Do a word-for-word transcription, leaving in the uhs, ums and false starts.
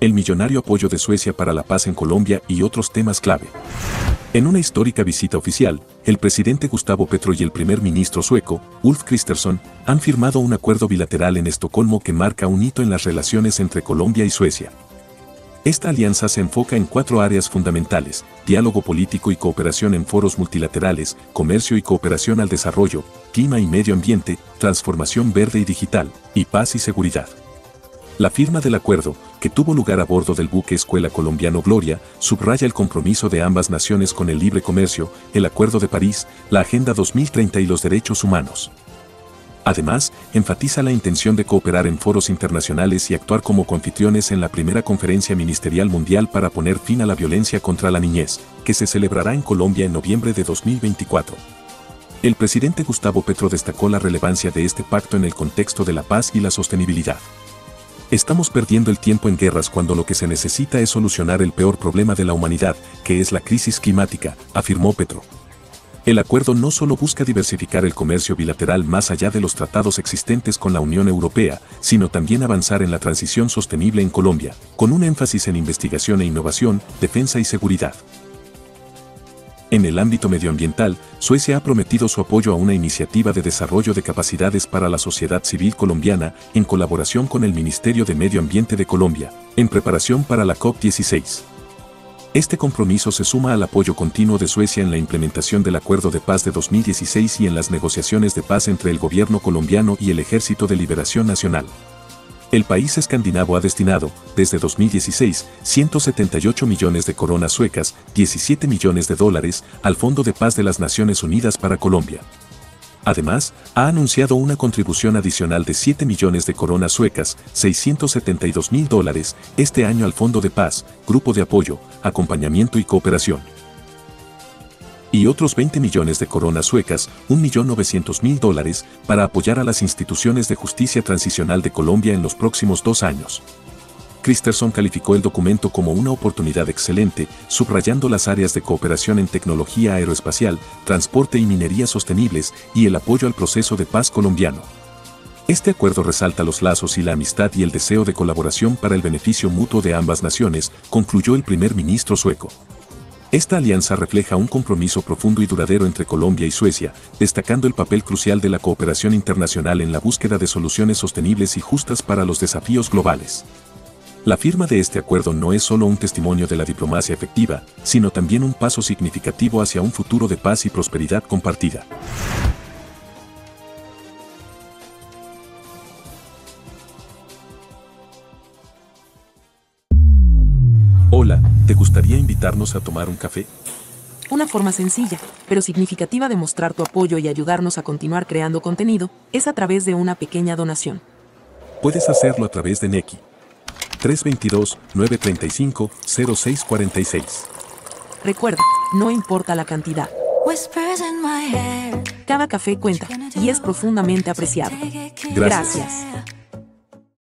el millonario apoyo de Suecia para la paz en Colombia y otros temas clave. En una histórica visita oficial, el presidente Gustavo Petro y el primer ministro sueco, Ulf Kristersson, han firmado un acuerdo bilateral en Estocolmo que marca un hito en las relaciones entre Colombia y Suecia. Esta alianza se enfoca en cuatro áreas fundamentales: diálogo político y cooperación en foros multilaterales, comercio y cooperación al desarrollo, clima y medio ambiente, transformación verde y digital, y paz y seguridad. La firma del acuerdo, que tuvo lugar a bordo del buque escuela colombiano Gloria, subraya el compromiso de ambas naciones con el libre comercio, el Acuerdo de París, la Agenda dos mil treinta y los derechos humanos. Además, enfatiza la intención de cooperar en foros internacionales y actuar como anfitriones en la primera conferencia ministerial mundial para poner fin a la violencia contra la niñez, que se celebrará en Colombia en noviembre de dos mil veinticuatro. El presidente Gustavo Petro destacó la relevancia de este pacto en el contexto de la paz y la sostenibilidad. Estamos perdiendo el tiempo en guerras cuando lo que se necesita es solucionar el peor problema de la humanidad, que es la crisis climática, afirmó Petro. El acuerdo no solo busca diversificar el comercio bilateral más allá de los tratados existentes con la Unión Europea, sino también avanzar en la transición sostenible en Colombia, con un énfasis en investigación e innovación, defensa y seguridad. En el ámbito medioambiental, Suecia ha prometido su apoyo a una iniciativa de desarrollo de capacidades para la sociedad civil colombiana en colaboración con el Ministerio de Medio Ambiente de Colombia, en preparación para la COP dieciséis. Este compromiso se suma al apoyo continuo de Suecia en la implementación del Acuerdo de Paz de dos mil dieciséis y en las negociaciones de paz entre el gobierno colombiano y el Ejército de Liberación Nacional. El país escandinavo ha destinado, desde dos mil dieciséis, ciento setenta y ocho millones de coronas suecas, diecisiete millones de dólares, al Fondo de Paz de las Naciones Unidas para Colombia. Además, ha anunciado una contribución adicional de siete millones de coronas suecas, seiscientos setenta y dos mil dólares, este año al Fondo de Paz, Grupo de Apoyo, Acompañamiento y Cooperación. Y otros veinte millones de coronas suecas, un millón novecientos mil dólares, para apoyar a las instituciones de justicia transicional de Colombia en los próximos dos años. Kristersson calificó el documento como una oportunidad excelente, subrayando las áreas de cooperación en tecnología aeroespacial, transporte y minería sostenibles, y el apoyo al proceso de paz colombiano. Este acuerdo resalta los lazos y la amistad y el deseo de colaboración para el beneficio mutuo de ambas naciones, concluyó el primer ministro sueco. Esta alianza refleja un compromiso profundo y duradero entre Colombia y Suecia, destacando el papel crucial de la cooperación internacional en la búsqueda de soluciones sostenibles y justas para los desafíos globales. La firma de este acuerdo no es solo un testimonio de la diplomacia efectiva, sino también un paso significativo hacia un futuro de paz y prosperidad compartida. Hola, ¿te gustaría invitarnos a tomar un café? Una forma sencilla, pero significativa de mostrar tu apoyo y ayudarnos a continuar creando contenido, es a través de una pequeña donación. Puedes hacerlo a través de Nequi. tres dos dos, nueve tres cinco, cero seis cuatro seis. Recuerda, no importa la cantidad. Cada café cuenta y es profundamente apreciado. Gracias. Gracias.